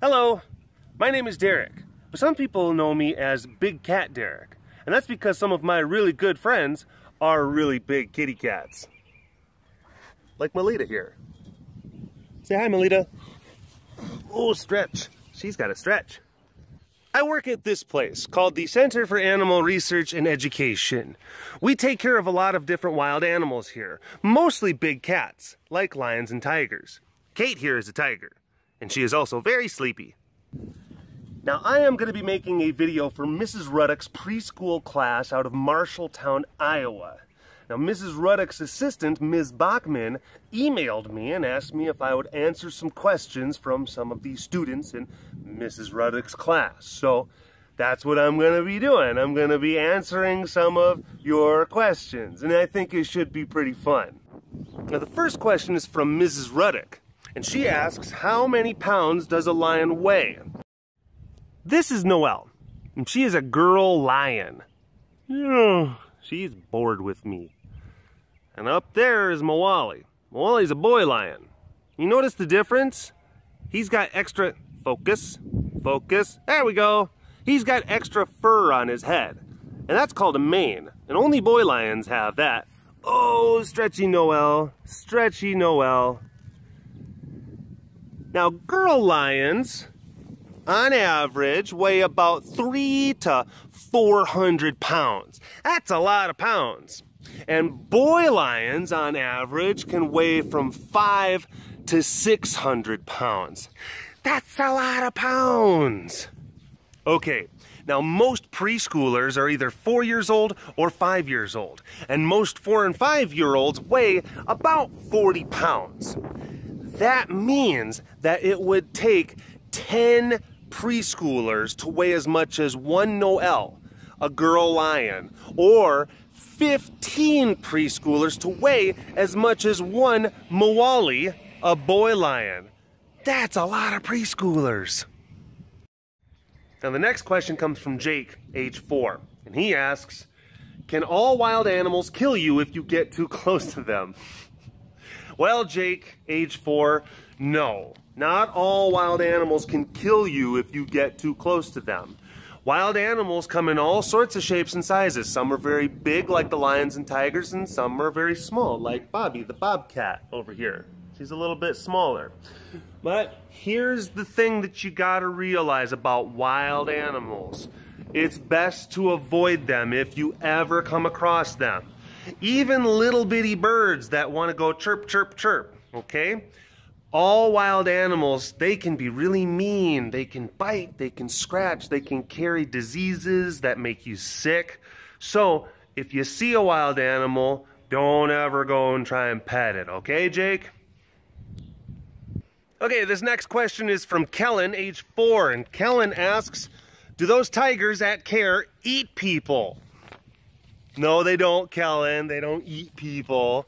Hello, my name is Derek, but some people know me as Big Cat Derek, and that's because some of my really good friends are really big kitty cats. Like Melita here. Say hi, Melita. Oh, stretch. She's got a stretch. I work at this place called the Center for Animal Research and Education. We take care of a lot of different wild animals here, mostly big cats, like lions and tigers. Kate here is a tiger, and she is also very sleepy. Now, I am going to be making a video for Mrs. Ruddick's preschool class out of Marshalltown, Iowa. Now, Mrs. Ruddick's assistant, Ms. Bachman, emailed me and asked me if I would answer some questions from some of the students in Mrs. Ruddick's class. So that's what I'm going to be doing. I'm going to be answering some of your questions, and I think it should be pretty fun. Now, the first question is from Mrs. Ruddick, and she asks, how many pounds does a lion weigh? This is Noelle, and she is a girl lion. Yeah, she's bored with me. And up there is Mawali. Mawali's a boy lion. You notice the difference? He's got extra... Focus. There we go. He's got extra fur on his head. And that's called a mane. And only boy lions have that. Oh, stretchy Noelle. Stretchy Noelle. Now, girl lions, on average, weigh about 300 to 400 pounds. That's a lot of pounds. And boy lions, on average, can weigh from 500 to 600 pounds. That's a lot of pounds. Okay, now most preschoolers are either 4 years old or 5 years old, and most 4 and 5 year olds weigh about 40 pounds. That means that it would take 10 preschoolers to weigh as much as one Noelle, a girl lion, or 15 preschoolers to weigh as much as one Mawali, a boy lion. That's a lot of preschoolers. Now the next question comes from Jake, age 4, and he asks, can all wild animals kill you if you get too close to them? Well, Jake, age 4, no. Not all wild animals can kill you if you get too close to them. Wild animals come in all sorts of shapes and sizes. Some are very big, like the lions and tigers, and some are very small, like Bobby the bobcat over here. She's a little bit smaller. But here's the thing that you gotta realize about wild animals. It's best to avoid them if you ever come across them. Even little bitty birds that want to go chirp, chirp, chirp, okay? All wild animals, they can be really mean. They can bite, they can scratch, they can carry diseases that make you sick. So if you see a wild animal, don't ever go and try and pet it, okay, Jake? Okay, this next question is from Kellen, age 4, and Kellen asks, do those tigers at CARE eat people? No, they don't, Kellen. They don't eat people.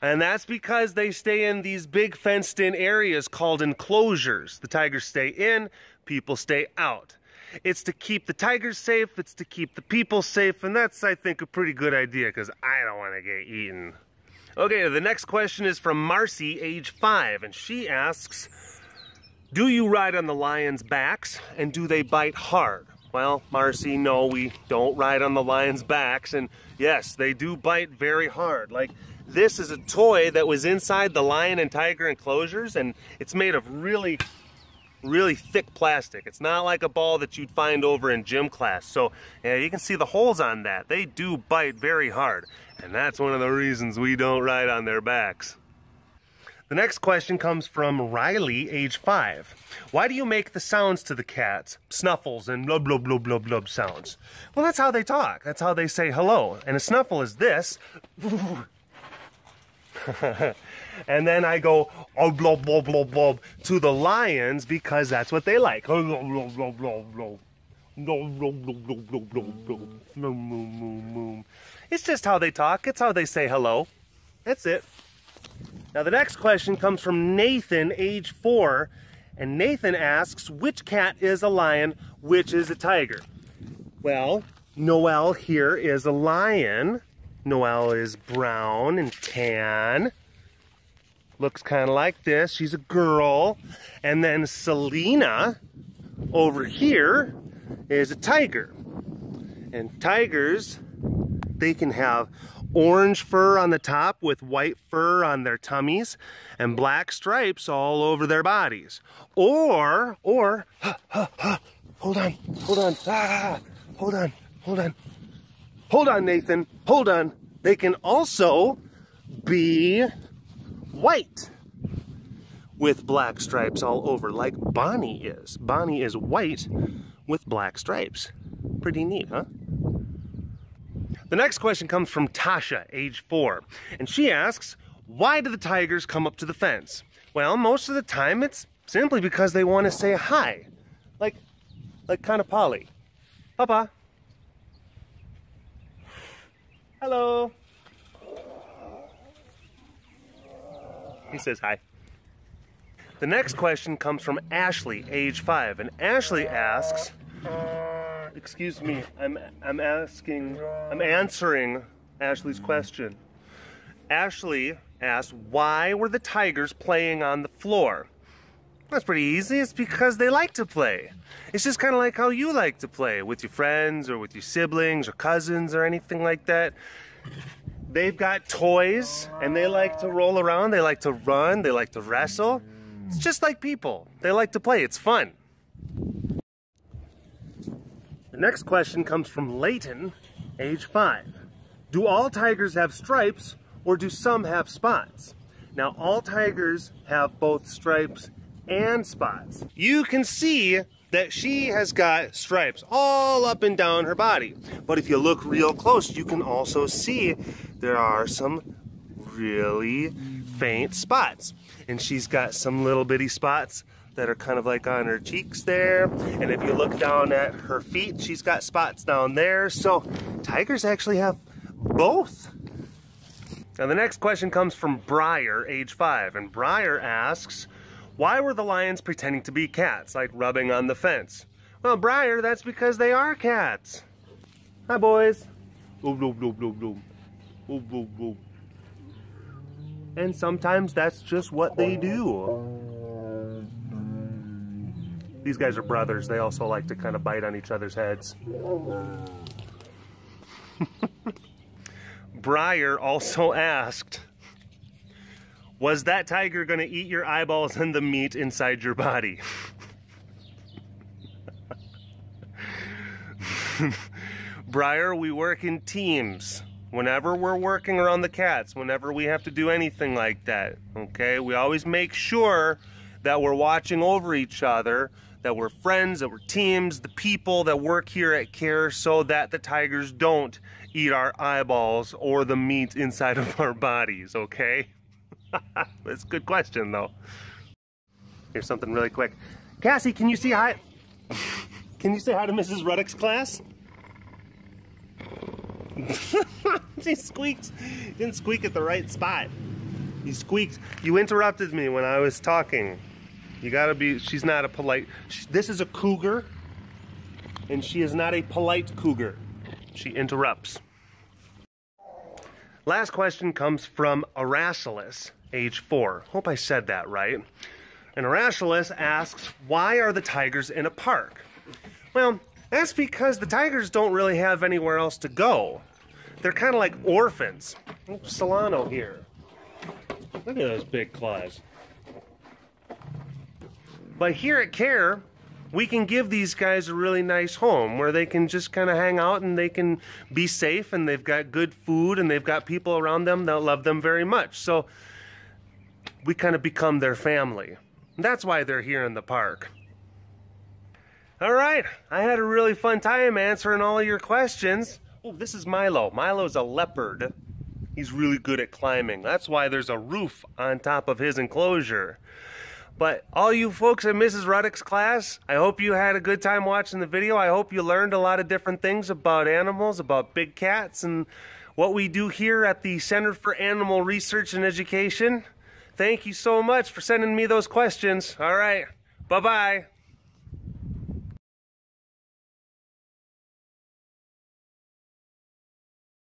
And that's because they stay in these big fenced-in areas called enclosures. The tigers stay in, people stay out. It's to keep the tigers safe, it's to keep the people safe, and that's, I think, a pretty good idea because I don't want to get eaten. Okay, the next question is from Marcy, age 5, and she asks, do you ride on the lions' backs, and do they bite hard? Well, Marcy, no, we don't ride on the lions' backs, and yes, they do bite very hard. Like, this is a toy that was inside the lion and tiger enclosures, and it's made of really, really thick plastic. It's not like a ball that you'd find over in gym class. So, yeah, you can see the holes on that. They do bite very hard, and that's one of the reasons we don't ride on their backs. The next question comes from Riley, age 5. Why do you make the sounds to the cats, snuffles and blub, blub, blub, blub, blub sounds? Well, that's how they talk. That's how they say hello. And a snuffle is this. And then I go, oh, blub, blub, blub, blub, to the lions because that's what they like. It's just how they talk. It's how they say hello. That's it. Now the next question comes from Nathan, age 4, and Nathan asks, which cat is a lion, which is a tiger? Well, Noelle here is a lion. Noelle is brown and tan. looks kind of like this. She's a girl. And then Selena over here is a tiger. And tigers, they can have orange fur on the top with white fur on their tummies and black stripes all over their bodies. Or, hold on, Nathan. They can also be white with black stripes all over, like Bonnie is. Bonnie is white with black stripes. Pretty neat, huh? The next question comes from Tasha, age 4, and she asks, why do the tigers come up to the fence? Well, most of the time it's simply because they want to say hi, like kind of Polly. Papa. Hello. He says hi. The next question comes from Ashley, age 5, and Ashley asks, excuse me, I'm answering Ashley's question. Ashley asked, why were the tigers playing on the floor? That's pretty easy. It's because they like to play. It's just kind of like how you like to play with your friends or with your siblings or cousins or anything like that. They've got toys and they like to roll around, they like to run, they like to wrestle. It's just like people. They like to play. It's fun. The next question comes from Leighton, age 5. Do all tigers have stripes or do some have spots? Now, all tigers have both stripes and spots. You can see that she has got stripes all up and down her body. But if you look real close, you can also see there are some really faint spots. And she's got some little bitty spots that are kind of like on her cheeks there. And if you look down at her feet, she's got spots down there. So tigers actually have both. Now the next question comes from Briar, age 5. And Briar asks, why were the lions pretending to be cats, like rubbing on the fence? Well, Briar, that's because they are cats. Hi, boys. And sometimes that's just what they do. These guys are brothers. They also like to kind of bite on each other's heads. Briar also asked, was that tiger going to eat your eyeballs and the meat inside your body? Briar, we work in teams. Whenever we're working around the cats, whenever we have to do anything like that, okay? We always make sure that we're watching over each other, that we're friends, that we're teams, the people that work here at CARE, so that the tigers don't eat our eyeballs or the meat inside of our bodies, okay? That's a good question, though. Here's something really quick. Cassie, can you say hi? Can you say hi to Mrs. Ruddick's class? She squeaked. Didn't squeak at the right spot. You squeaked. You interrupted me when I was talking. You gotta be, she's not a polite, this is a cougar, and she is not a polite cougar. She interrupts. Last question comes from Arasalis, age 4. Hope I said that right. And Arasalis asks, why are the tigers in a park? Well, that's because the tigers don't really have anywhere else to go. They're kind of like orphans. Oops, Solano here. Look at those big claws. But here at CARE, we can give these guys a really nice home where they can just kind of hang out and they can be safe and they've got good food and they've got people around them that love them very much. So we kind of become their family. And that's why they're here in the park. All right, I had a really fun time answering all of your questions. Oh, this is Milo. Milo's a leopard. He's really good at climbing. That's why there's a roof on top of his enclosure. But all you folks at Mrs. Ruddick's class, I hope you had a good time watching the video. I hope you learned a lot of different things about animals, about big cats, and what we do here at the Center for Animal Research and Education. Thank you so much for sending me those questions. All right, bye-bye.